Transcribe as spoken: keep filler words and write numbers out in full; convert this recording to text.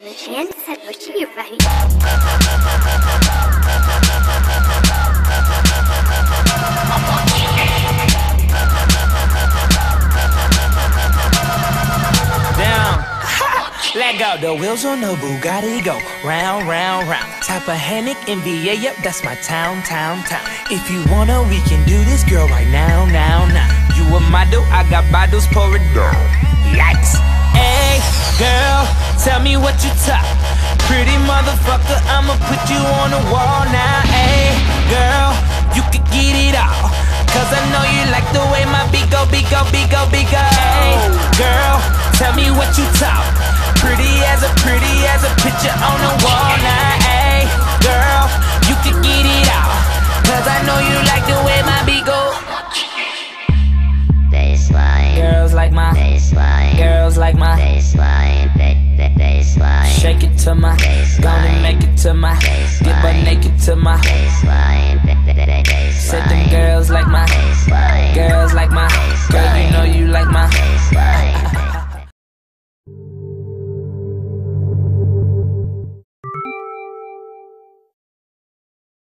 Chances at which you let go. The wheels on the Bugatti go round, round, round. Type of Hennick, N B A, yep, that's my town, town, town. If you wanna, we can do this, girl, right now, now, now. You a model, I got bottles, pour it down. Yikes. Hey, girl, tell me what you top. Pretty motherfucker, I'ma put you on the wall now. Hey, girl, you could get it all. Cause I know you like the way my beat go, beat go, beat go, beat go. Hey, girl, tell me what you top. Pretty as a, pretty as a picture on the wall now. Ayy, girl, you can get it out. Cause I know you like the way my beat go. Baseline. Girls like my baseline. Girls like my baseline. Baseline. Shake it to my baseline. Gonna make it to my baseline. Get butt naked to my baseline. Baseline. Set them girls.